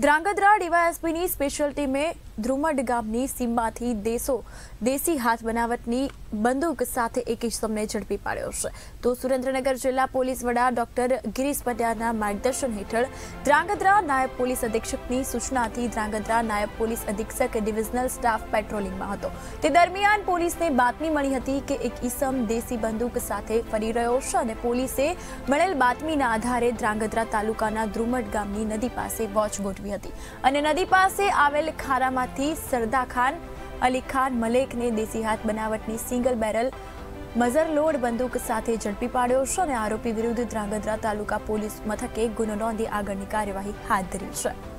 Dhrangadhra ડીવાયએસપીની special ટીમે ધ્રુમડ ગામની સીમમાંથી દેશી હાથ બનાવટની બંદૂક સાથે એક ઇસમને ઝડપી પાડ્યો છે. તો સુરેન્દ્રનગર જિલ્લા પોલીસ વડા ડોક્ટર ગિરીશ પટેલના માર્ગદર્શન હેઠળ ધ્રાંગધ્રા નાયબ પોલીસ અધિક્ષકની સૂચનાથી ધ્રાંગધ્રા નાયબ પોલીસ અધિક્ષક ડિવિઝનલ સ્ટાફ પેટ્રોલિંગમાં હતો. તે દરમિયાન પોલીસને બાતમી મળી હતી કે એક ઇસમ દેશી બંદૂક સાથે ફરી રહ્યો છે અને પોલીસે મળેલ બાતમીના આધારે ધ્રાંગધ્રા તાલુકાના ધ્રુમડ ગામની નદી પાસે વોચ ગોઠવી હતી અને નદી પાસે આવેલ ખારામાંથી સરદા ખાન અલી ખાન મલેકને દેશી હાથ બનાવટની સિંગલ બેરલ મઝર લોડ બંદૂક સાથે ઝડપી પાડ્યો છે અને આરોપી વિરુદ્ધ ધ્રાંગધ્રા તાલુકા પોલીસ મથકે ગુનો નોંધી આગળની કાર્યવાહી હાથ ધરી છે.